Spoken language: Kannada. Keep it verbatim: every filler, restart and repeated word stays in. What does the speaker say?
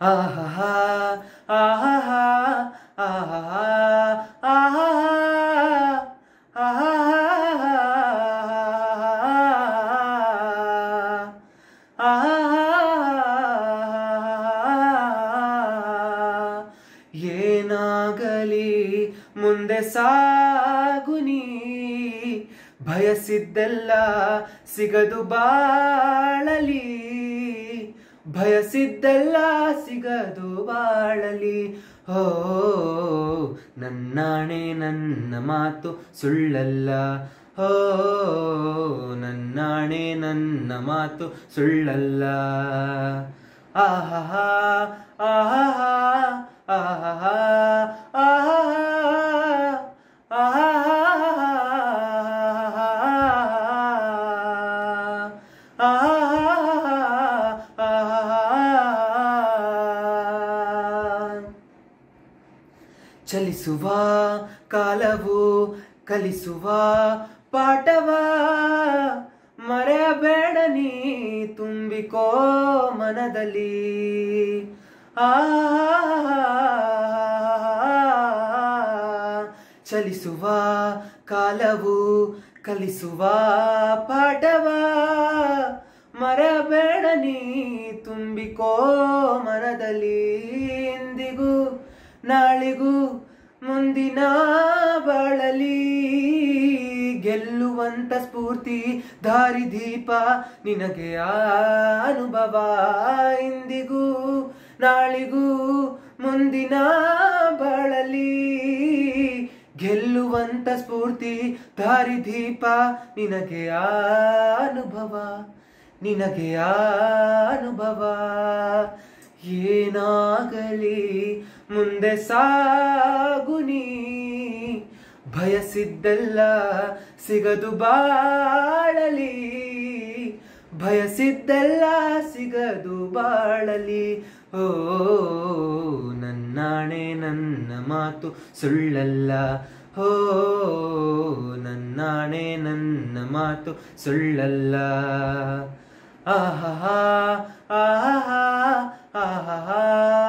आहा आहा ये नागली मुंदे सागुनी ಭಯಸಿದ್ದೆಲ್ಲ ಸಿಗದು ಬಾಳಲಿ ಭಯಸಿದ್ದೆಲ್ಲ ಸಿಗದು ಬಾಳಲಿ ಹೋ ನನ್ನಾಣೆ ನನ್ನ ಮಾತು ಸುಳ್ಳಲ್ಲ ಹೋ ನನ್ನಾಣೆ ನನ್ನ ಮಾತು ಸುಳ್ಳಲ್ಲ ಆಹಾಹಾ ಆಹಾಹಾ ಆಹಾಹಾ ಚಲಿಸುವ ಕಾಲವು ಕಲಿಸುವ ಪಾಠವ ಮರೆಯಬೇಡ ನೀ ತುಂಬಿಕೋ ಮನದಲ್ಲಿ ಆ ಚಲಿಸುವ ಕಾಲವು ಕಲಿಸುವ ಪಾಠವ ಮರೆಯಬೇಡ ನೀ ತುಂಬಿಕೋ ಮನದಲ್ಲಿ ಇಂದಿಗೂ ನಾಳಿಗೂ ಮುಂದಿನ ಬಾಳಲಿ ಗೆಲ್ಲುವಂತ ಸ್ಫೂರ್ತಿ ದಾರಿದೀಪ ನಿನಗೆ ಆ ಅನುಭವ ಇಂದಿಗೂ ನಾಳಿಗೂ ಮುಂದಿನ ಬಾಳಲಿ ಗೆಲ್ಲುವಂತ ಸ್ಫೂರ್ತಿ ದಾರಿದೀಪ ನಿನಗೆ ಆ ಅನುಭವ ನಿನಗೆ ಆ ಅನುಭವ ಏನಾಗಲಿ ಮುಂದೆ ಸಾಗುನಿ ಭಯಸಿದ್ದೆಲ್ಲ ಸಿಗದು ಬಾಳಲಿ ಭಯಸಿದ್ದೆಲ್ಲ ಸಿಗದು ಬಾಳಲಿ ಓ ನನ್ನಾಣೆ ನನ್ನ ಮಾತು ಸುಳ್ಳಲ್ಲ ಓ ನನ್ನಾಣೆ ನನ್ನ ಮಾತು ಸುಳ್ಳಲ್ಲ ಆಹಾಹಾ ಆಹಾಹಾ ಆಹಾಹಾ